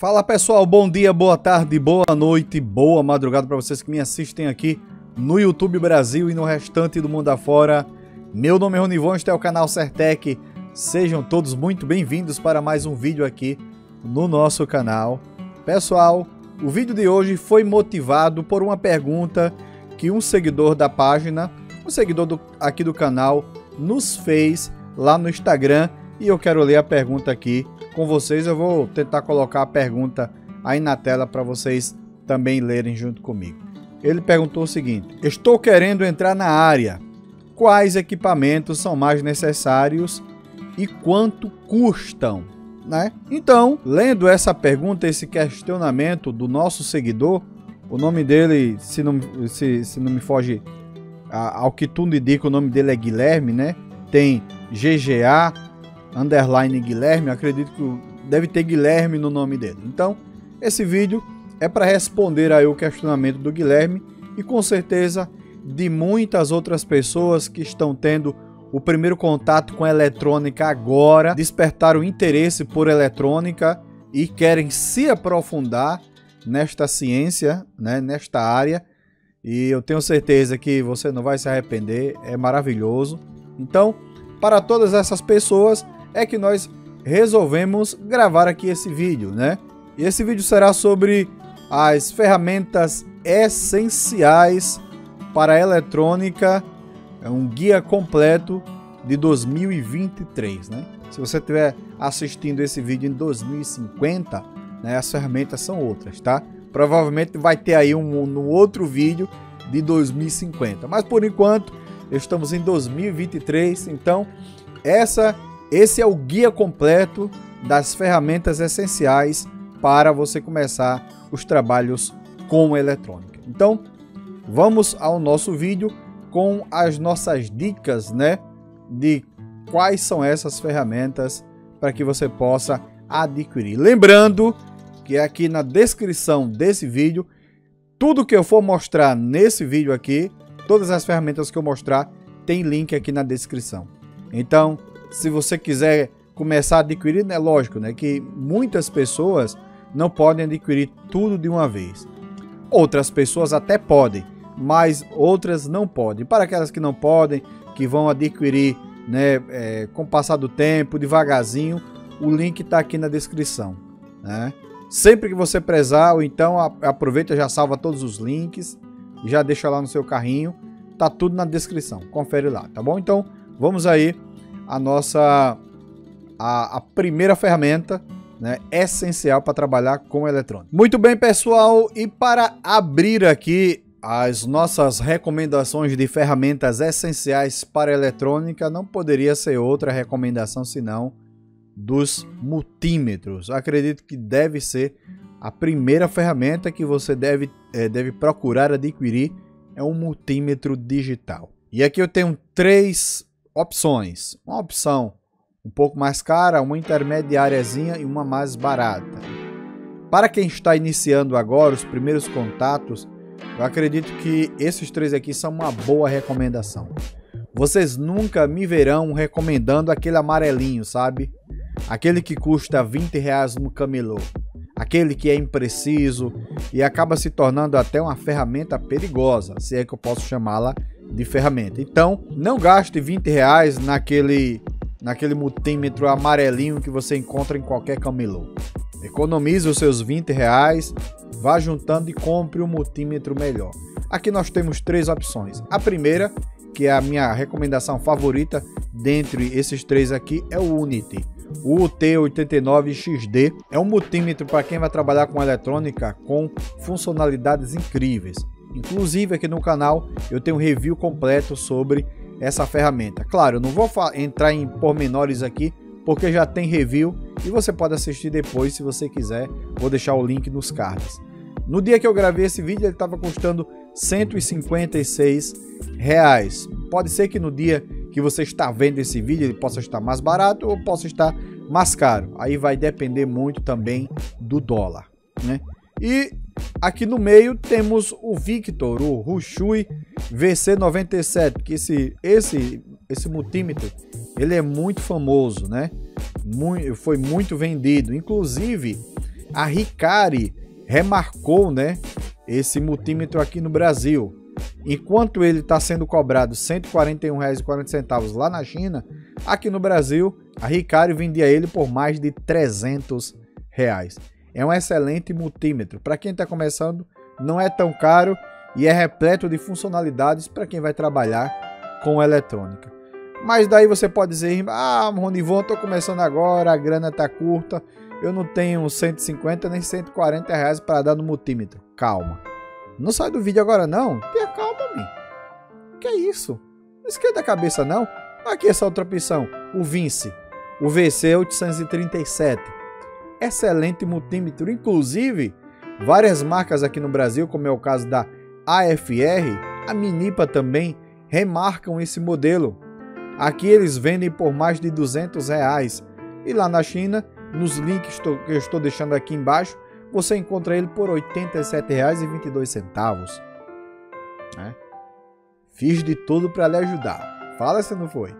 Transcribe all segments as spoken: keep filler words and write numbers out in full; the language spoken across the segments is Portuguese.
Fala pessoal, bom dia, boa tarde, boa noite, boa madrugada para vocês que me assistem aqui no YouTube Brasil e no restante do mundo afora. Meu nome é Ronivon, este é o canal Sertec. Sejam todos muito bem-vindos para mais um vídeo aqui no nosso canal. Pessoal, o vídeo de hoje foi motivado por uma pergunta que um seguidor da página, um seguidor do, aqui do canal, nos fez lá no Instagram e eu quero ler a pergunta aqui com vocês. Eu vou tentar colocar a pergunta aí na tela para vocês também lerem junto comigo. Ele perguntou o seguinte: estou querendo entrar na área, quais equipamentos são mais necessários e quanto custam, né? Então, lendo essa pergunta, esse questionamento do nosso seguidor, o nome dele, se não, se, se não me foge a, ao que tudo indica, o nome dele é Guilherme, né? Tem G G A underline Guilherme, acredito que deve ter Guilherme no nome dele. Então, esse vídeo é para responder aí o questionamento do Guilherme e com certeza de muitas outras pessoas que estão tendo o primeiro contato com a eletrônica agora, despertaram interesse por eletrônica e querem se aprofundar nesta ciência, né, nesta área. E eu tenho certeza que você não vai se arrepender, é maravilhoso. Então, para todas essas pessoas é que nós resolvemos gravar aqui esse vídeo, né? E esse vídeo será sobre as ferramentas essenciais para a eletrônica, é um guia completo de dois mil e vinte e três, né? Se você estiver assistindo esse vídeo em dois mil e cinquenta, né, as ferramentas são outras, tá? Provavelmente vai ter aí um, um outro vídeo de dois mil e cinquenta, mas por enquanto estamos em dois mil e vinte e três, então essa Esse é o guia completo das ferramentas essenciais para você começar os trabalhos com eletrônica. Então, vamos ao nosso vídeo com as nossas dicas, né, de quais são essas ferramentas para que você possa adquirir. Lembrando que aqui na descrição desse vídeo, tudo que eu for mostrar nesse vídeo aqui, todas as ferramentas que eu mostrar, tem link aqui na descrição. Então, se você quiser começar a adquirir, é lógico, né, que muitas pessoas não podem adquirir tudo de uma vez. Outras pessoas até podem, mas outras não podem. Para aquelas que não podem, que vão adquirir, né, é, com o passar do tempo, devagarzinho, o link está aqui na descrição, né? Sempre que você prezar, ou então aproveita, já salva todos os links, já deixa lá no seu carrinho, tá tudo na descrição, confere lá, tá bom? Então, vamos aí a nossa a, a primeira ferramenta, né, essencial para trabalhar com eletrônica. Muito bem, pessoal, e para abrir aqui as nossas recomendações de ferramentas essenciais para eletrônica, não poderia ser outra recomendação senão dos multímetros. Acredito que deve ser a primeira ferramenta que você deve, é, deve procurar adquirir, é um multímetro digital. E aqui eu tenho três opções, uma opção um pouco mais cara, uma intermediáriazinha e uma mais barata. Para quem está iniciando agora os primeiros contatos, eu acredito que esses três aqui são uma boa recomendação. Vocês nunca me verão recomendando aquele amarelinho, sabe? Aquele que custa vinte reais no camelô, aquele que é impreciso e acaba se tornando até uma ferramenta perigosa, se é que eu posso chamá-la de ferramenta. Então, não gaste vinte reais naquele, naquele multímetro amarelinho que você encontra em qualquer camelô. Economize os seus vinte reais, vá juntando e compre um multímetro melhor. Aqui nós temos três opções. A primeira, que é a minha recomendação favorita dentre esses três aqui, é o U N I T U T oito nove X D. É um multímetro para quem vai trabalhar com eletrônica com funcionalidades incríveis. Inclusive, aqui no canal eu tenho um review completo sobre essa ferramenta. Claro, eu não vou entrar em pormenores aqui, porque já tem review e você pode assistir depois se você quiser. Vou deixar o link nos cards. No dia que eu gravei esse vídeo, ele estava custando cento e cinquenta e seis reais. Pode ser que no dia que você está vendo esse vídeo ele possa estar mais barato ou possa estar mais caro. Aí vai depender muito também do dólar, né? E aqui no meio temos o Victor, o Rushui V C noventa e sete, que esse, esse, esse multímetro, ele é muito famoso, né? Muito, foi muito vendido. Inclusive, a Ricari remarcou, né, esse multímetro aqui no Brasil. Enquanto ele está sendo cobrado cento e quarenta e um reais e quarenta centavos lá na China, aqui no Brasil a Ricari vendia ele por mais de trezentos reais. É um excelente multímetro. Para quem está começando, não é tão caro e é repleto de funcionalidades para quem vai trabalhar com eletrônica. Mas daí você pode dizer: ah, Ronivon, estou começando agora, a grana está curta, eu não tenho cento e cinquenta nem cento e quarenta reais para dar no multímetro. Calma. Não sai do vídeo agora não. Tenha calma, mim. Que é isso? Não esquenta a cabeça não. Aqui essa outra opção, o Vince, o V C oitocentos e trinta e sete. Excelente multímetro. Inclusive, várias marcas aqui no Brasil, como é o caso da A F R, a Minipa também, remarcam esse modelo. Aqui eles vendem por mais de duzentos reais. E lá na China, nos links que eu estou deixando aqui embaixo, você encontra ele por oitenta e sete reais e vinte e dois centavos. Né? Fiz de tudo para lhe ajudar. Fala se não foi.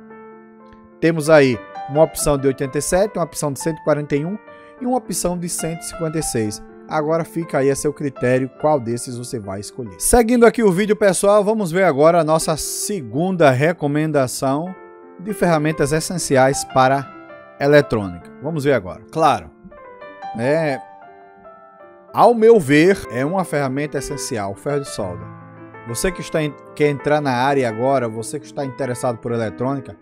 Temos aí uma opção de oitenta e sete, uma opção de cento e quarenta e um e uma opção de cento e cinquenta e seis. Agora fica aí a seu critério qual desses você vai escolher. Seguindo aqui o vídeo, pessoal, vamos ver agora a nossa segunda recomendação de ferramentas essenciais para eletrônica. Vamos ver agora. Claro, é... ao meu ver, é uma ferramenta essencial, o ferro de solda. Você que está em... quer entrar na área agora, você que está interessado por eletrônica,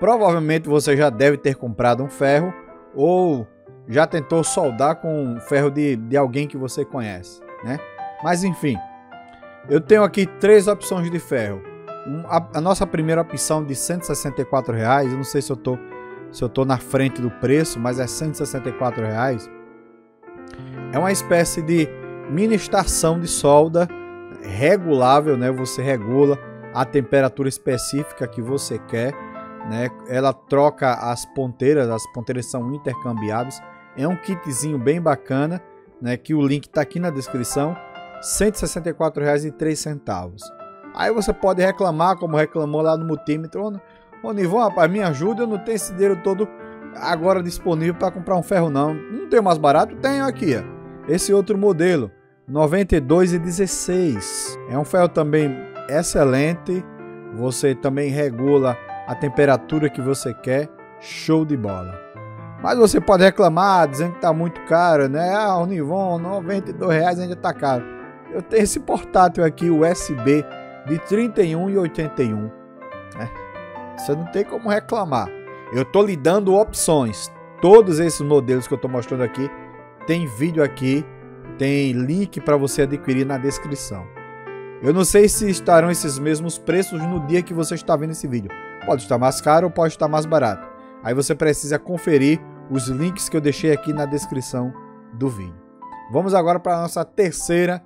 provavelmente você já deve ter comprado um ferro ou já tentou soldar com ferro de, de alguém que você conhece, né? Mas enfim, eu tenho aqui três opções de ferro. Um, a, a nossa primeira opção de cento e sessenta e quatro reais, eu não sei se eu tô, se eu tô na frente do preço, mas é cento e sessenta e quatro reais. É uma espécie de mini estação de solda regulável, né? Você regula a temperatura específica que você quer, né? Ela troca as ponteiras, as ponteiras são intercambiáveis. É um kitzinho bem bacana, né? Que o link está aqui na descrição, cento e sessenta e quatro reais e três centavos. Aí você pode reclamar, como reclamou lá no multímetro: ô Nivon, rapaz, me ajuda, eu não tenho esse dinheiro todo agora disponível para comprar um ferro não. Não tem mais barato? Tenho aqui, ó, esse outro modelo, noventa e dois e dezesseis. É um ferro também excelente. Você também regula a temperatura que você quer. Show de bola. Mas você pode reclamar dizendo que tá muito caro, né? Ah, o Nivon, noventa e dois reais ainda tá caro. Eu tenho esse portátil aqui U S B de trinta e um e oitenta e um, né? Você não tem como reclamar. Eu tô lhe dando opções. Todos esses modelos que eu tô mostrando aqui, tem vídeo aqui, tem link para você adquirir na descrição. Eu não sei se estarão esses mesmos preços no dia que você está vendo esse vídeo. Pode estar mais caro ou pode estar mais barato. Aí você precisa conferir os links que eu deixei aqui na descrição do vídeo. Vamos agora para a nossa terceira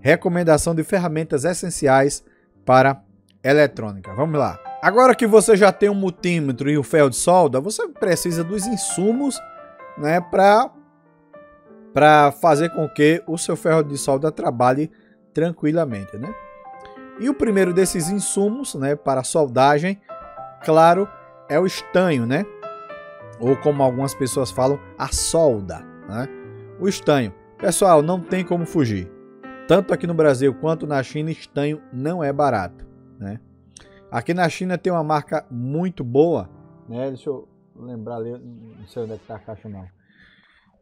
recomendação de ferramentas essenciais para eletrônica. Vamos lá. Agora que você já tem um multímetro e o ferro de solda, você precisa dos insumos, né, para para fazer com que o seu ferro de solda trabalhe tranquilamente, né? E o primeiro desses insumos, né, para soldagem, claro, é o estanho, né? Ou como algumas pessoas falam, a solda, né? O estanho. Pessoal, não tem como fugir. Tanto aqui no Brasil quanto na China, estanho não é barato, né? Aqui na China tem uma marca muito boa, né? Deixa eu lembrar ali, não sei onde é que tá a caixa não.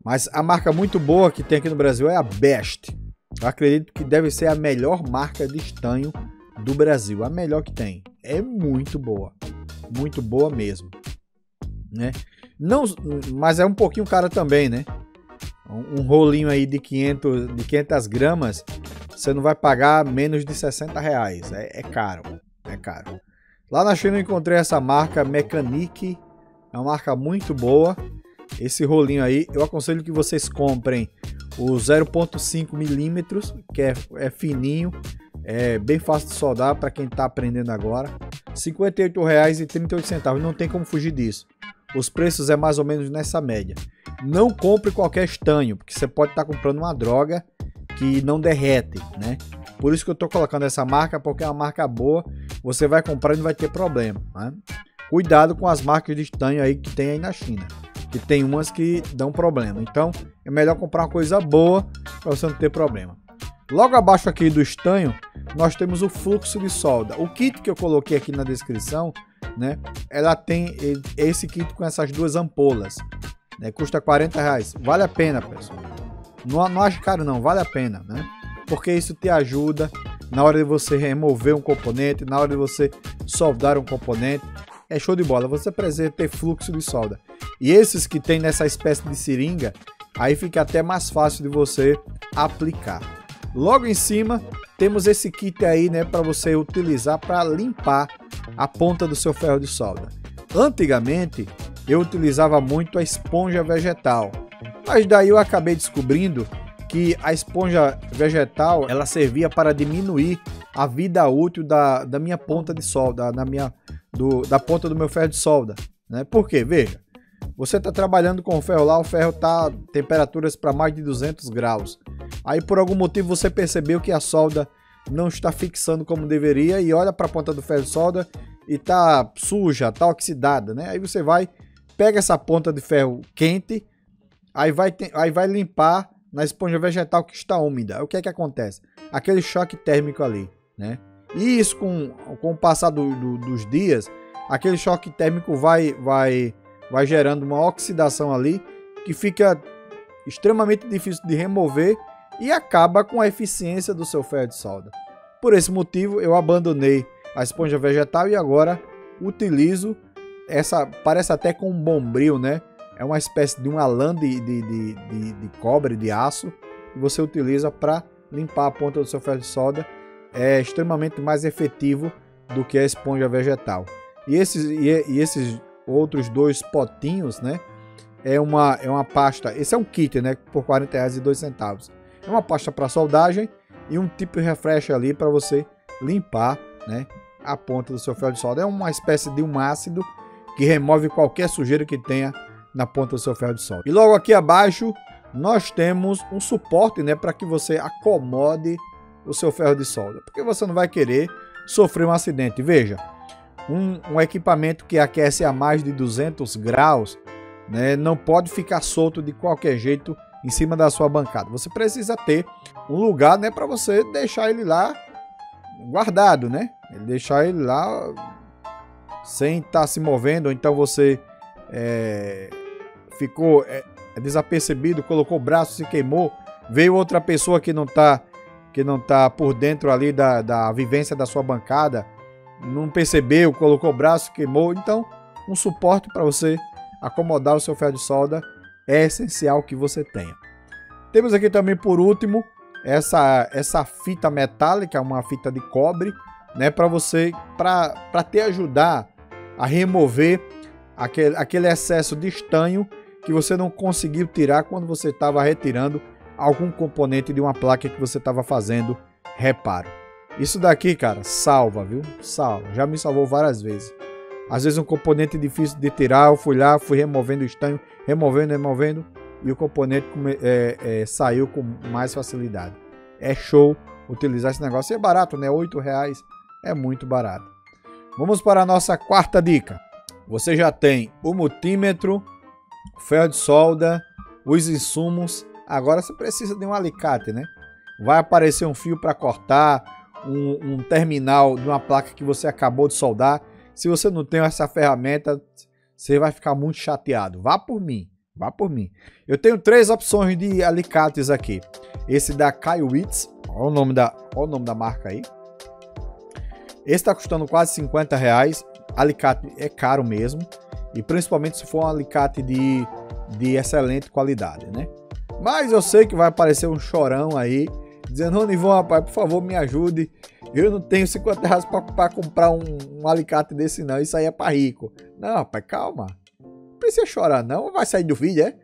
Mas a marca muito boa que tem aqui no Brasil é a Best. Eu acredito que deve ser a melhor marca de estanho do Brasil, a melhor que tem. É muito boa, muito boa mesmo, né? Não, mas é um pouquinho cara também, né? Um, um rolinho aí de quinhentas gramas, você não vai pagar menos de sessenta reais. É, é caro, é caro. Lá na China eu encontrei essa marca Mechanic, é uma marca muito boa. Esse rolinho aí, eu aconselho que vocês comprem o zero ponto cinco milímetros, que é, é fininho, é bem fácil de soldar para quem está aprendendo agora. cinquenta e oito reais e trinta e oito centavos, não tem como fugir disso. Os preços é mais ou menos nessa média. Não compre qualquer estanho, porque você pode estar tá comprando uma droga que não derrete, né? Por isso que eu estou colocando essa marca, porque é uma marca boa, você vai comprar e não vai ter problema, né? Cuidado com as marcas de estanho aí que tem aí na China. E tem umas que dão problema. Então é melhor comprar uma coisa boa para você não ter problema. Logo abaixo aqui do estanho, nós temos o fluxo de solda. O kit que eu coloquei aqui na descrição, né? Ela tem esse kit com essas duas ampolas, né? Custa quarenta reais. Vale a pena, pessoal. Não, não acho caro não, vale a pena, né? Porque isso te ajuda na hora de você remover um componente, na hora de você soldar um componente. É show de bola, você precisa ter fluxo de solda. E esses que tem nessa espécie de seringa, aí fica até mais fácil de você aplicar. Logo em cima temos esse kit aí, né, para você utilizar para limpar a ponta do seu ferro de solda. Antigamente eu utilizava muito a esponja vegetal, mas daí eu acabei descobrindo que a esponja vegetal ela servia para diminuir a vida útil da, da minha ponta de solda, na minha do, da ponta do meu ferro de solda, né? Porque veja, você está trabalhando com o ferro lá, o ferro está temperaturas para mais de duzentos graus. Aí por algum motivo você percebeu que a solda não está fixando como deveria e olha para a ponta do ferro de solda e tá suja, tá oxidada, né? Aí você vai, pega essa ponta de ferro quente, aí vai, aí vai limpar na esponja vegetal que está úmida. O que é que acontece? Aquele choque térmico ali, né? E isso com, com o passar do, do, dos dias, aquele choque térmico vai... vai vai gerando uma oxidação ali que fica extremamente difícil de remover e acaba com a eficiência do seu ferro de solda. Por esse motivo eu abandonei a esponja vegetal e agora utilizo essa, parece até com um bombril, né? É uma espécie de uma lã de, de, de, de, de cobre, de aço, que você utiliza para limpar a ponta do seu ferro de solda. É extremamente mais efetivo do que a esponja vegetal. E esses, e, e esses outros dois potinhos, né? É uma, é uma pasta. Esse é um kit, né? Por quarenta reais e dois centavos. É uma pasta para soldagem e um tipo de refresh ali para você limpar, né? A ponta do seu ferro de solda. É uma espécie de um ácido que remove qualquer sujeira que tenha na ponta do seu ferro de solda. E logo aqui abaixo nós temos um suporte, né? Para que você acomode o seu ferro de solda, porque você não vai querer sofrer um acidente. Veja. Um, um equipamento que aquece a mais de duzentos graus, né, não pode ficar solto de qualquer jeito em cima da sua bancada. Você precisa ter um lugar, né, para você deixar ele lá guardado, né? Deixar ele lá sem estar tá se movendo. Ou então você é, ficou é, desapercebido, colocou o braço, se queimou, veio outra pessoa que não está que não tá por dentro ali da, da vivência da sua bancada. Não percebeu, colocou o braço, queimou. Então, um suporte para você acomodar o seu ferro de solda é essencial que você tenha. Temos aqui também, por último, essa, essa fita metálica, uma fita de cobre, né, para você, para para te ajudar a remover aquele, aquele excesso de estanho que você não conseguiu tirar quando você estava retirando algum componente de uma placa que você estava fazendo reparo. Isso daqui, cara, salva, viu? Salva. Já me salvou várias vezes. Às vezes um componente difícil de tirar, eu fui lá, fui removendo o estanho, removendo, removendo, e o componente é, é, saiu com mais facilidade. É show utilizar esse negócio. E é barato, né? oito reais é muito barato. Vamos para a nossa quarta dica. Você já tem o multímetro, o ferro de solda, os insumos. Agora você precisa de um alicate, né? Vai aparecer um fio para cortar, Um, um terminal de uma placa que você acabou de soldar. Se você não tem essa ferramenta, você vai ficar muito chateado. Vá por mim, vá por mim. Eu tenho três opções de alicates aqui. Esse da Kaiowitz, olha o nome da, olha o nome da marca aí. Esse tá custando quase cinquenta reais. Alicate é caro mesmo, e principalmente se for um alicate de, de excelente qualidade, né? Mas eu sei que vai aparecer um chorão aí dizendo: Ronivon, rapaz, por favor, me ajude. Eu não tenho cinquenta reais para comprar um, um alicate desse, não. Isso aí é para rico. Não, rapaz, calma. Não precisa chorar, não. Vai sair do vídeo, é?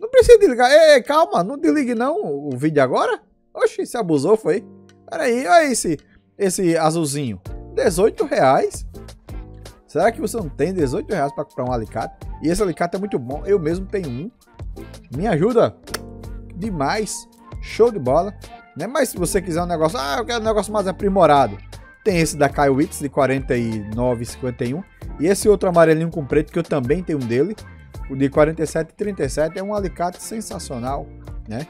Não precisa desligar. Ei, calma, não desligue, não, o vídeo agora. Oxi, se abusou, foi? Peraí, olha esse, esse azulzinho. dezoito reais. Será que você não tem dezoito reais para comprar um alicate? E esse alicate é muito bom. Eu mesmo tenho um. Me ajuda demais. Show de bola. Né? Mas se você quiser um negócio, ah, eu quero um negócio mais aprimorado, tem esse da Kaiowitz de quarenta e nove reais e cinquenta e um centavos. E esse outro amarelinho com preto, que eu também tenho um dele, O de quarenta e sete e trinta e sete é um alicate sensacional, né?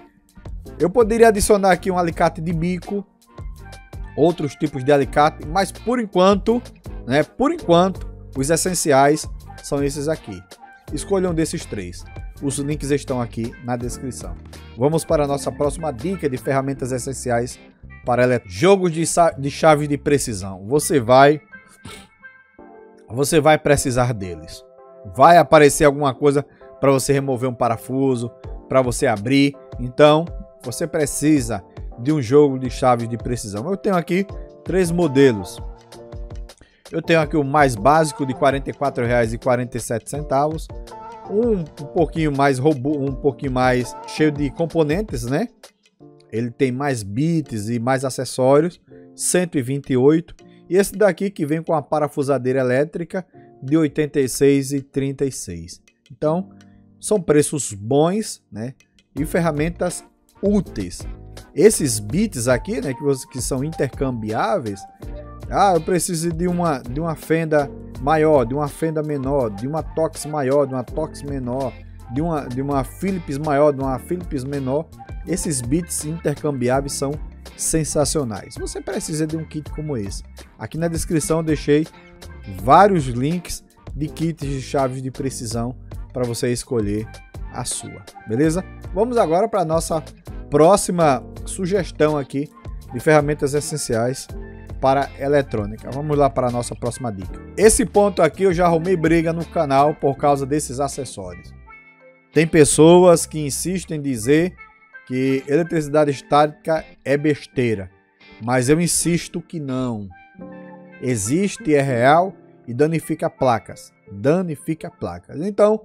Eu poderia adicionar aqui um alicate de bico, outros tipos de alicate, mas por enquanto, né, por enquanto, os essenciais são esses aqui. Escolham um desses três. Os links estão aqui na descrição. Vamos para a nossa próxima dica de ferramentas essenciais para eletro... jogos de, de chaves de precisão. Você vai... Você vai precisar deles. Vai aparecer alguma coisa para você remover um parafuso, para você abrir. Então, você precisa de um jogo de chaves de precisão. Eu tenho aqui três modelos. Eu tenho aqui o mais básico de quarenta e quatro reais e quarenta e sete centavos. Um, um pouquinho mais robô, um pouquinho mais cheio de componentes, né? Ele tem mais bits e mais acessórios, cento e vinte e oito. E esse daqui que vem com a parafusadeira elétrica de oitenta e seis e trinta e seis. Então, são preços bons, né? E ferramentas úteis. Esses bits aqui, né, que, você, que são intercambiáveis. Ah, eu preciso de uma, de uma fenda maior, de uma fenda menor, de uma tox maior, de uma tox menor, de uma, de uma Phillips maior, de uma Phillips menor. Esses bits intercambiáveis são sensacionais. Você precisa de um kit como esse. Aqui na descrição eu deixei vários links de kits de chaves de precisão para você escolher a sua, beleza? Vamos agora para a nossa próxima sugestão aqui de ferramentas essenciais para eletrônica. Vamos lá para a nossa próxima dica. Esse ponto aqui eu já arrumei briga no canal por causa desses acessórios. Tem pessoas que insistem em dizer que eletricidade estática é besteira, mas eu insisto que não. Existe, é real e danifica placas. Danifica placas. Então,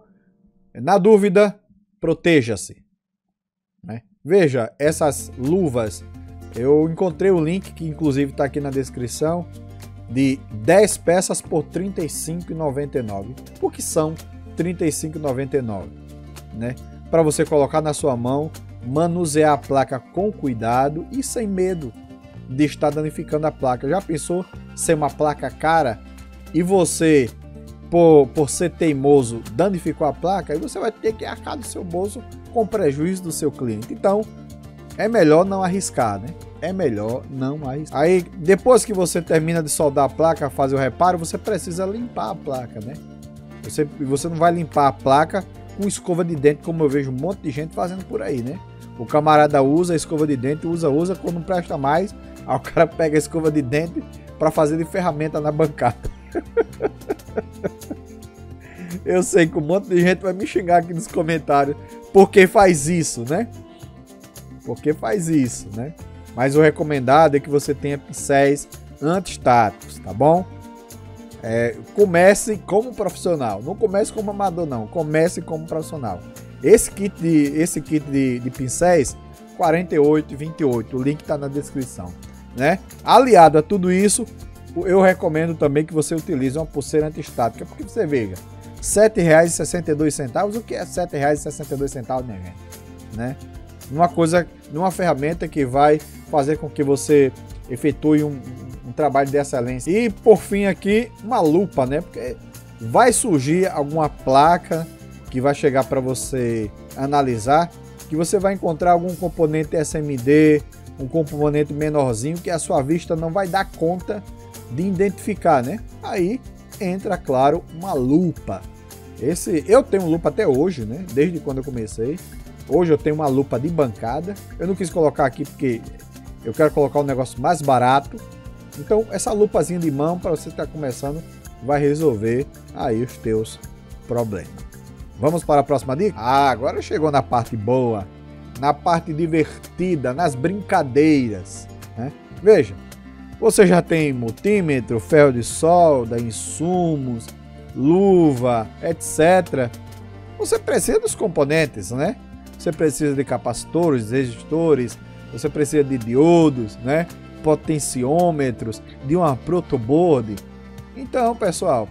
na dúvida, proteja-se, né? Veja, essas luvas, eu encontrei o link que inclusive está aqui na descrição, de dez peças por trinta e cinco reais e noventa e nove centavos. O que são trinta e cinco reais e noventa e nove centavos, né? Para você colocar na sua mão, manusear a placa com cuidado e sem medo de estar danificando a placa. Já pensou ser uma placa cara e você, por, por ser teimoso, danificou a placa? E você vai ter que arcar do seu bolso com prejuízo do seu cliente. Então, é melhor não arriscar, né? É melhor não arriscar. Aí, depois que você termina de soldar a placa, fazer o reparo, você precisa limpar a placa, né? Você, você não vai limpar a placa com escova de dente, como eu vejo um monte de gente fazendo por aí, né? O camarada usa a escova de dente, usa, usa, quando não presta mais, aí o cara pega a escova de dente para fazer de ferramenta na bancada. Eu sei que um monte de gente vai me xingar aqui nos comentários porque faz isso, né? Porque faz isso, né? Mas o recomendado é que você tenha pincéis anti-status, tá bom? É, comece como profissional, não comece como amador não, comece como profissional. Esse kit de, esse kit de, de pincéis, quarenta e oito e vinte e oito, o link está na descrição, né? Aliado a tudo isso, eu recomendo também que você utilize uma pulseira antiestática, porque você veja, sete reais e sessenta e dois centavos, o que é sete reais e sessenta e dois centavos, né, gente? Né? Uma coisa, uma ferramenta que vai fazer com que você efetue um, um trabalho de excelência. E por fim aqui, uma lupa, né? Porque vai surgir alguma placa que vai chegar para você analisar, que você vai encontrar algum componente S M D, um componente menorzinho que a sua vista não vai dar conta de identificar, né? Aí entra, claro, uma lupa. Esse, eu tenho lupa até hoje, né? Desde quando eu comecei. Hoje eu tenho uma lupa de bancada. Eu não quis colocar aqui porque eu quero colocar um negócio mais barato. Então essa lupazinha de mão, para você que está começando, vai resolver aí os teus problemas. Vamos para a próxima dica? Ah, agora chegou na parte boa, na parte divertida, nas brincadeiras, né? Veja, você já tem multímetro, ferro de solda, insumos, luva, etcétera. Você precisa dos componentes, né? Você precisa de capacitores, resistores, você precisa de diodos, né? Potenciômetros, de uma protoboard. Então, pessoal,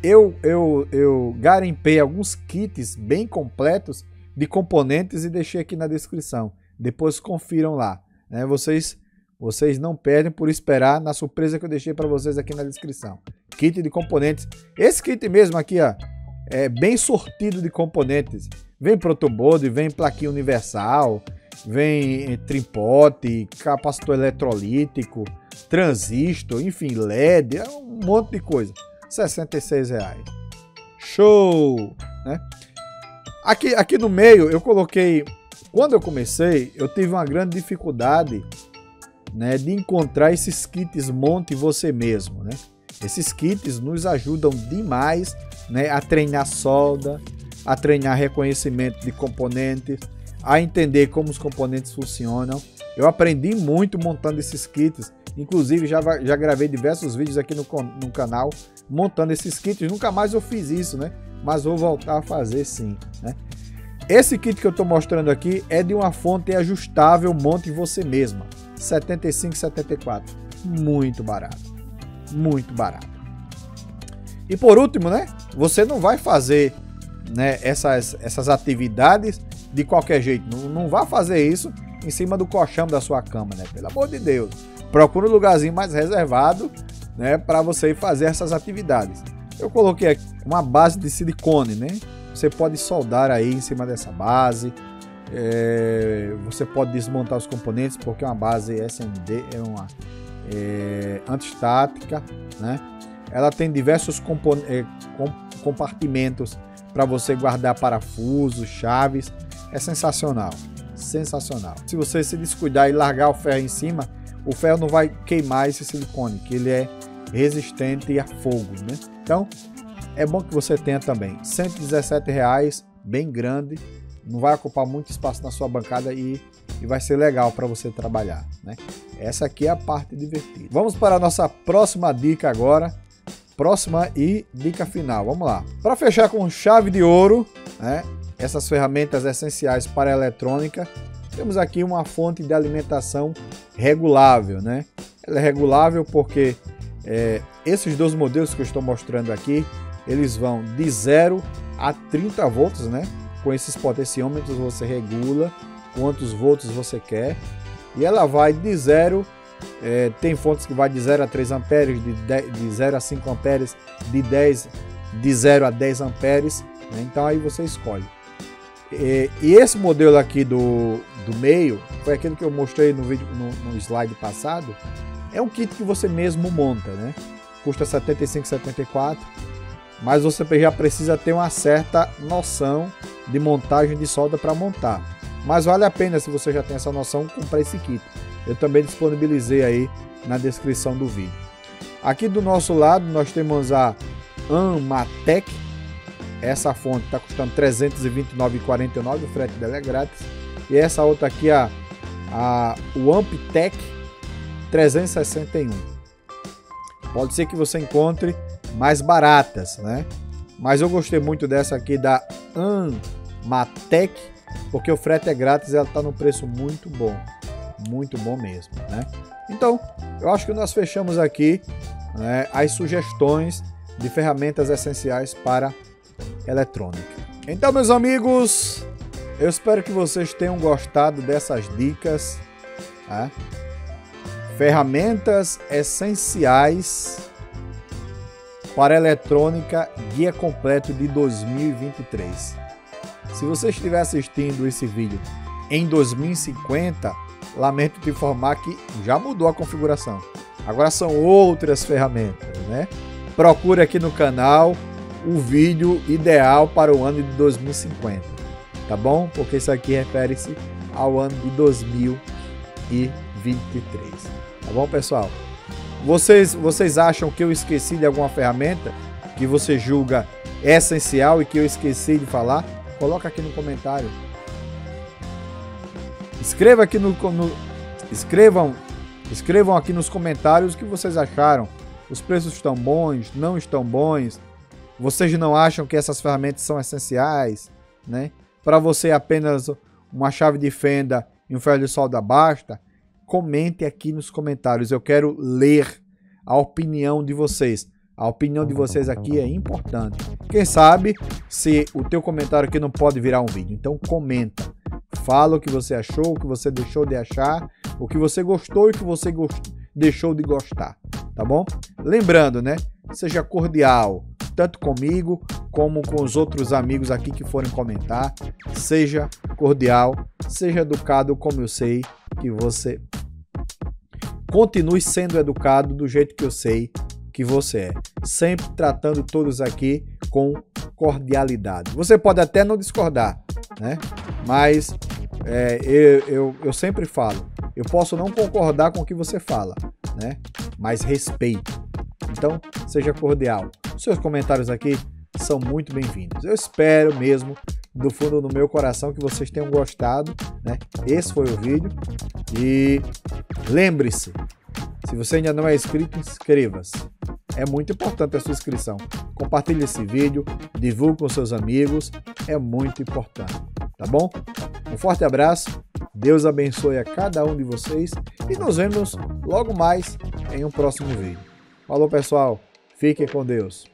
Eu, eu, eu garimpei alguns kits bem completos de componentes e deixei aqui na descrição. Depois confiram lá, né? Vocês, vocês não perdem por esperar na surpresa que eu deixei para vocês aqui na descrição. Kit de componentes. Esse kit mesmo aqui, ó, é, bem sortido de componentes. Vem protoboard, vem plaquinha universal, vem trimpote, capacitor eletrolítico, transistor, enfim, L E D, um monte de coisa. sessenta e seis reais. Show! Né? Aqui, aqui no meio eu coloquei... Quando eu comecei, eu tive uma grande dificuldade, né, de encontrar esses kits monte você mesmo. Né? Esses kits nos ajudam demais, né, a treinar solda, a treinar reconhecimento de componentes, a entender como os componentes funcionam. Eu aprendi muito montando esses kits, inclusive já, já gravei diversos vídeos aqui no, no canal montando esses kits. Nunca mais eu fiz isso, né? Mas vou voltar a fazer sim, né? Esse kit que eu estou mostrando aqui é de uma fonte ajustável, monte você mesma, setenta e cinco reais e setenta e quatro centavos. Muito barato, muito barato. E por último, né? Você não vai fazer, né, essas, essas atividades de qualquer jeito. Não, não vá fazer isso em cima do colchão da sua cama, né? Pelo amor de Deus. Procura um lugarzinho mais reservado, né, para você fazer essas atividades. Eu coloquei aqui uma base de silicone, né? Você pode soldar aí em cima dessa base, é, você pode desmontar os componentes, porque uma base S M D é uma é, antistática, né? Ela tem diversos compon é, com compartimentos para você guardar parafusos, chaves. É sensacional, sensacional. Se você se descuidar e largar o ferro em cima, o ferro não vai queimar esse silicone, que ele é resistente a fogo, né? Então, é bom que você tenha também. cento e dezessete reais, bem grande, não vai ocupar muito espaço na sua bancada e, e vai ser legal para você trabalhar, né? Essa aqui é a parte divertida. Vamos para a nossa próxima dica agora, próxima e dica final. Vamos lá. Para fechar com chave de ouro, né, essas ferramentas essenciais para a eletrônica, temos aqui uma fonte de alimentação regulável, né? Ela é regulável porque é, esses dois modelos que eu estou mostrando aqui, eles vão de zero a trinta volts, né? Com esses potenciômetros você regula quantos volts você quer. E ela vai de zero, é, tem fontes que vai de zero a três amperes, de, de zero a cinco amperes, de dez, de zero a dez amperes, né? Então aí você escolhe. E, e esse modelo aqui do, do meio, foi aquele que eu mostrei no, vídeo, no, no slide passado, é um kit que você mesmo monta, né? Custa setenta e cinco reais e setenta e quatro centavos, mas você já precisa ter uma certa noção de montagem de solda para montar. Mas vale a pena, se você já tem essa noção, comprar esse kit. Eu também disponibilizei aí na descrição do vídeo. Aqui do nosso lado nós temos a Amatec. Essa fonte está custando trezentos e vinte e nove reais e quarenta e nove centavos, o frete dela é grátis. E essa outra aqui, a, a, o Amptec, trezentos e sessenta e um reais. Pode ser que você encontre mais baratas, né? Mas eu gostei muito dessa aqui da Amatec, porque o frete é grátis e ela está num preço muito bom. Muito bom mesmo, né? Então, eu acho que nós fechamos aqui, né, as sugestões de ferramentas essenciais para eletrônica. Então, meus amigos, eu espero que vocês tenham gostado dessas dicas, tá? Ferramentas essenciais para eletrônica, guia completo de dois mil e vinte e três. Se você estiver assistindo esse vídeo em dois mil e cinquenta, lamento te informar que já mudou a configuração. Agora são outras ferramentas, né? Procure aqui no canal o vídeo ideal para o ano de dois mil e cinquenta, tá bom? Porque isso aqui refere-se ao ano de dois mil e vinte e três, tá bom, pessoal? Vocês, vocês acham que eu esqueci de alguma ferramenta que você julga essencial e que eu esqueci de falar? Coloca aqui no comentário. Escreva aqui no, no, escrevam, escrevam aqui nos comentários o que vocês acharam. Os preços estão bons? Não estão bons? Vocês não acham que essas ferramentas são essenciais, né? Para você apenas uma chave de fenda e um ferro de solda basta? Comente aqui nos comentários, eu quero ler a opinião de vocês. A opinião de vocês aqui é importante. Quem sabe se o teu comentário aqui não pode virar um vídeo. Então comenta, fala o que você achou, o que você deixou de achar, o que você gostou e o que você gost... deixou de gostar, tá bom? Lembrando, né? Seja cordial. tanto comigo como com os outros amigos aqui que forem comentar. Seja cordial, seja educado, como eu sei que você continue sendo educado do jeito que eu sei que você é. Sempre tratando todos aqui com cordialidade. Você pode até não discordar, né? Mas é, eu, eu, eu sempre falo, eu posso não concordar com o que você fala, né? Mas respeito. Então, seja cordial. Os seus comentários aqui são muito bem-vindos. Eu espero mesmo, do fundo do meu coração, que vocês tenham gostado, né? Esse foi o vídeo. E lembre-se, se você ainda não é inscrito, inscreva-se. É muito importante a sua inscrição. Compartilhe esse vídeo, divulgue com seus amigos. É muito importante, tá bom? Um forte abraço. Deus abençoe a cada um de vocês. E nos vemos logo mais em um próximo vídeo. Falou, pessoal. Fiquem com Deus.